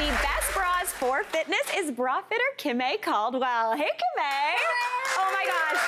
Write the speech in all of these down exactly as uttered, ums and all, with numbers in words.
The best bras for fitness is bra fitter Kimme Caldwell. Hey, Kimme. Oh my gosh.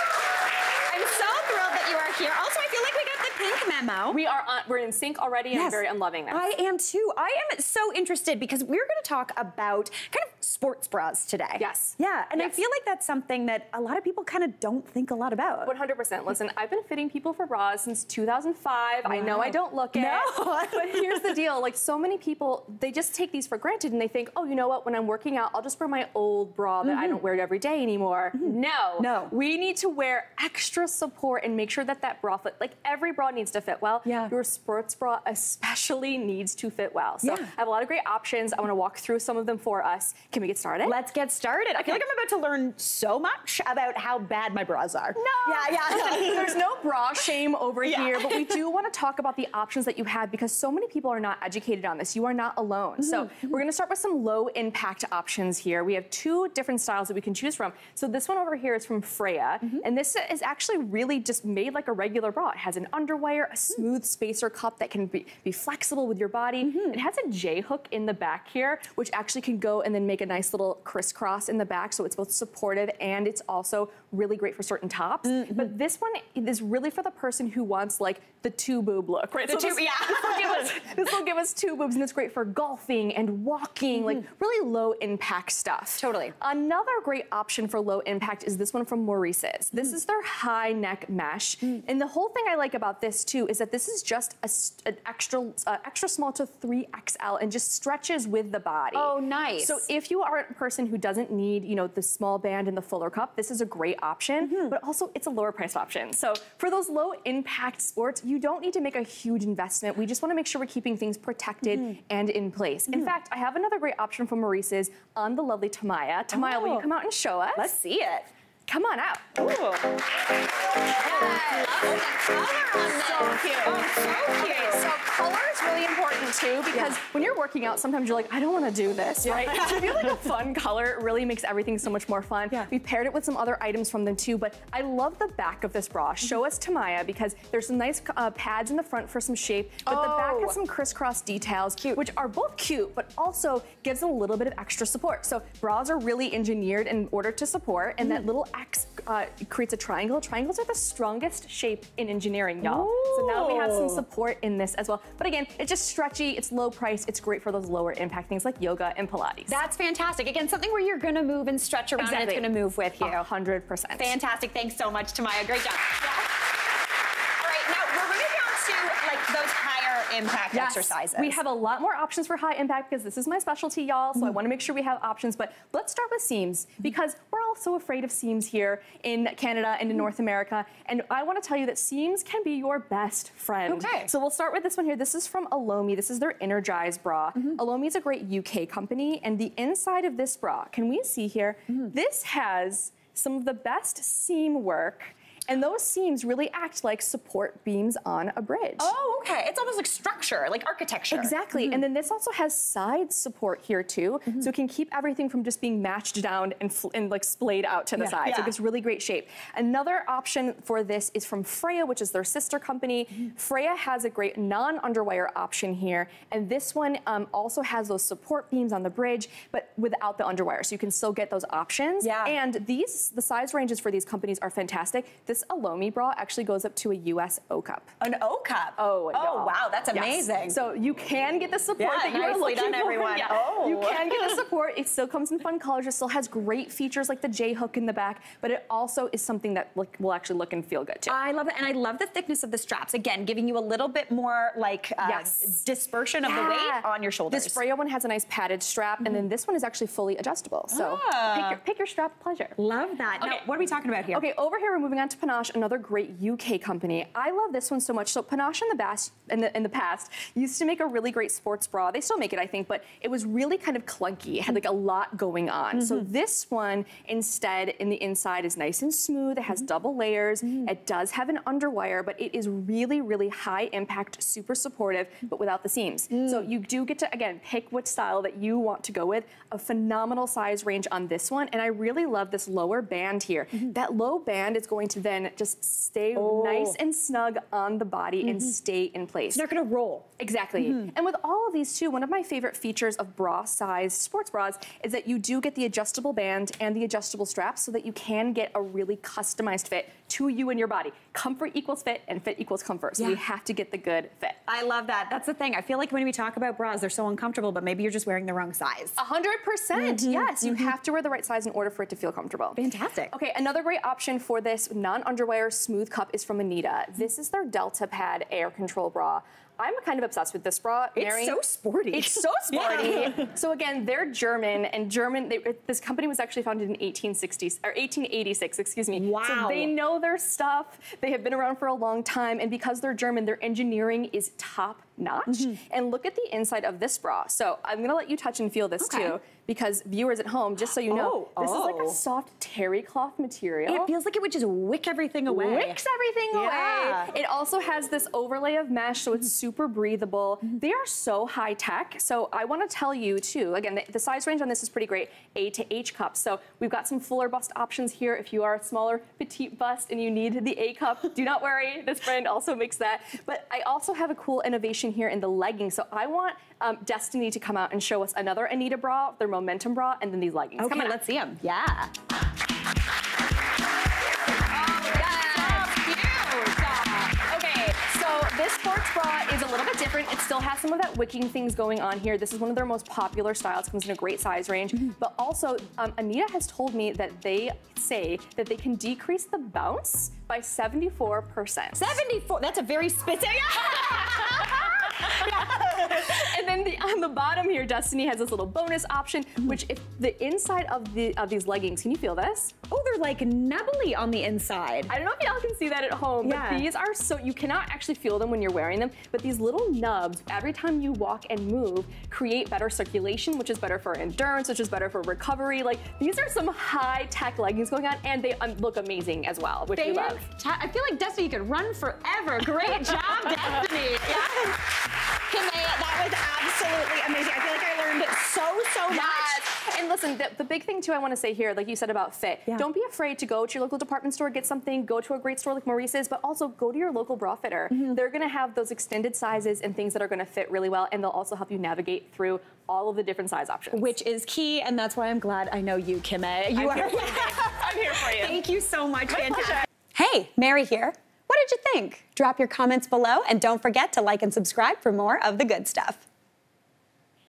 I'm so thrilled that you are here. Also, I feel like we got the pink memo. We are on, we're in sync already, and yes, I'm very I'm loving this. I am too. I am so interested because we're going to talk about kind of sports bras today. Yes. Yeah, and yes, I feel like that's something that a lot of people kind of don't think a lot about. one hundred percent. Listen, I've been fitting people for bras since two thousand five. Wow. I know I don't look it. No. But here's the deal. Like, so many people, they just take these for granted and they think, oh, you know what? When I'm working out, I'll just wear my old bra that mm-hmm. I don't wear it every day anymore. Mm-hmm. No. No. We need to wear extra support and make sure that that bra fit, like every bra needs to fit well. Yeah. Your sports bra especially needs to fit well. So yeah, I have a lot of great options. I want to walk through some of them for us. Can we get started? Let's get started. Okay. I feel like I'm about to learn so much about how bad my bras are. No. Yeah, yeah. No. There's no bra shame over yeah. here, but we do want to talk about the options that you have because so many people are not educated on this. You are not alone. Mm-hmm. So we're going to start with some low impact options here. We have two different styles that we can choose from. So this one over here is from Freya, mm-hmm. and this is actually really just made like a regular bra. It has an underwire, a smooth spacer cup that can be, be flexible with your body. Mm-hmm. It has a J-hook in the back here, which actually can go and then make a nice little crisscross in the back, so it's both supportive and it's also really great for certain tops. Mm-hmm. But this one is really for the person who wants like the two boob look, right? The so two, this, yeah. This will, give us, this will give us two boobs, and it's great for golfing and walking, mm-hmm. like really low impact stuff. Totally. Another great option for low impact is this one from Maurice's. This mm-hmm. is their high neck mesh, mm-hmm. and the whole thing I like about this too is that this is just a, an extra, uh, extra small to three X L, and just stretches with the body. Oh, nice. So if you are a person who doesn't need, you know, the small band and the fuller cup, this is a great option, mm-hmm. but also it's a lower priced option. So for those low impact sports, you don't need to make a huge investment. We just want to make sure we're keeping things protected mm-hmm. and in place. Mm-hmm. In fact, I have another great option from Maurice's on the lovely Tamaya. Tamaya, oh. will you come out and show us? Let's see it. Come on out. Ooh. Yeah, I love the color on this. So cute. Oh, so cute. Okay, so color is really important too, because yeah. when you're working out, sometimes you're like, I don't want to do this, yeah. right? So if you have like a fun color, it really makes everything so much more fun. Yeah. We paired it with some other items from them too, but I love the back of this bra. Show us Tamaya, because there's some nice uh, pads in the front for some shape, but oh. the back has some crisscross details, cute. Which are both cute, but also gives them a little bit of extra support. So bras are really engineered in order to support, and mm. that little X uh, creates a triangle. Triangles are the strongest shape in engineering, y'all. So now we have some support in this as well. But again, it's just stretchy, it's low price, it's great for those lower impact things like yoga and Pilates. That's fantastic. Again, something where you're gonna move and stretch around, exactly. and it's gonna move with you. one hundred percent. Fantastic, thanks so much, Tamaya. Great job. Yeah. Those higher impact yes. exercises. We have a lot more options for high impact because this is my specialty, y'all, so mm-hmm. I want to make sure we have options, but let's start with seams, because we're all so afraid of seams here in Canada and in mm-hmm. North America, and I want to tell you that seams can be your best friend. Okay. So we'll start with this one here. This is from Elomi. This is their Energize bra. Mm-hmm. Elomi is a great U K company, and the inside of this bra, can we see here, mm-hmm. this has some of the best seam work. And those seams really act like support beams on a bridge. Oh, okay. It's almost like structure, like architecture. Exactly. Mm-hmm. And then this also has side support here too, mm-hmm. so it can keep everything from just being matched down and, and like splayed out to the yeah. side. Yeah. So it gives really great shape. Another option for this is from Freya, which is their sister company. Mm-hmm. Freya has a great non-underwire option here, and this one um, also has those support beams on the bridge, but without the underwire, so you can still get those options. Yeah. And these, the size ranges for these companies are fantastic. This Elomi bra actually goes up to a U S O cup. An O cup? Oh, oh wow, that's amazing. Yes. So you can get the support yeah, that you were looking done, for. Everyone. Yeah. Oh. You can get the support. It still comes in fun colors. It still has great features like the J hook in the back, but it also is something that like, will actually look and feel good too. I love it, and I love the thickness of the straps. Again, giving you a little bit more like uh, yes. dispersion of yeah. the weight on your shoulders. This Freya one has a nice padded strap, mm-hmm. and then this one is actually fully adjustable. So ah. pick, your, pick your strap pleasure. Love that. Okay. Now, what are we talking about here? Okay, over here we're moving on to Panache, another great U K company. I love this one so much. So Panache in the, bas in, the, in the past used to make a really great sports bra. They still make it, I think, but it was really kind of clunky. It had like a lot going on. Mm-hmm. So this one instead in the inside is nice and smooth. It has mm-hmm. double layers. Mm-hmm. It does have an underwire, but it is really, really high impact, super supportive, but without the seams. Mm. So you do get to, again, pick which style that you want to go with. A phenomenal size range on this one. And I really love this lower band here. Mm-hmm. That low band is going to then position, just stay oh. nice and snug on the body mm-hmm. and stay in place. It's not gonna roll. Exactly. Mm-hmm. And with all of these too, one of my favorite features of bra-sized sports bras is that you do get the adjustable band and the adjustable straps so that you can get a really customized fit to you and your body. Comfort equals fit and fit equals comfort. So yeah. we have to get the good fit. I love that. That's the thing. I feel like when we talk about bras, they're so uncomfortable, but maybe you're just wearing the wrong size. A hundred percent. Yes, you mm-hmm. have to wear the right size in order for it to feel comfortable. Fantastic. Okay, another great option for this non-underwear smooth cup is from Anita. This is their Delta Pad Air Control Bra. I'm kind of obsessed with this bra. It's Mary, so sporty. It's so sporty. Yeah. So again, they're German, and German, they, this company was actually founded in eighteen sixty, or eighteen eighty-six, excuse me. Wow. So they know their stuff. They have been around for a long time, and because they're German, their engineering is top notch. Mm-hmm. And look at the inside of this bra. So I'm gonna let you touch and feel this okay. too, because viewers at home, just so you know, oh, this oh. is like a soft terry cloth material. It feels like it would just wick everything away. Wicks everything yeah. away. It also has this overlay of mesh, so it's super breathable. Mm-hmm. They are so high tech. So I wanna tell you too, again, the, the size range on this is pretty great, A to H cups. So we've got some fuller bust options here. If you are a smaller petite bust and you need the A cup, do not worry, this brand also makes that. But I also have a cool innovation here in the leggings. So I want um, Destiny to come out and show us another Anita bra, their Momentum bra, and then these leggings. Okay, come on, let's see them. Yeah. This sports bra is a little bit different. It still has some of that wicking things going on here. This is one of their most popular styles. Comes in a great size range. Mm-hmm. But also, um, Anita has told me that they say that they can decrease the bounce by seventy-four percent. seventy-four? That's a very specific... Yeah. And then the, on the bottom here, Destiny has this little bonus option, which if the inside of the of these leggings, can you feel this? Oh, they're like nubbly on the inside. I don't know if y'all can see that at home, yeah. but these are so, you cannot actually feel them when you're wearing them, but these little nubs, every time you walk and move, create better circulation, which is better for endurance, which is better for recovery. Like, these are some high-tech leggings going on, and they um, look amazing as well, which they we love. I feel like, Destiny, you could run forever. Great job, Destiny. Yeah. Tamaya, that was absolutely amazing. I feel like I learned so, so much. Yes. And listen, the, the big thing, too, I want to say here, like you said about fit, yeah. don't be afraid to go to your local department store, get something, go to a great store like Maurice's, but also go to your local bra fitter. Mm-hmm. They're going to have those extended sizes and things that are going to fit really well, and they'll also help you navigate through all of the different size options. Which is key, and that's why I'm glad I know you, Kimme. You I'm are. Here I'm here for you. Thank you so much, Vantasha. Hey, Mary here. What did you think? Drop your comments below and don't forget to like and subscribe for more of the good stuff.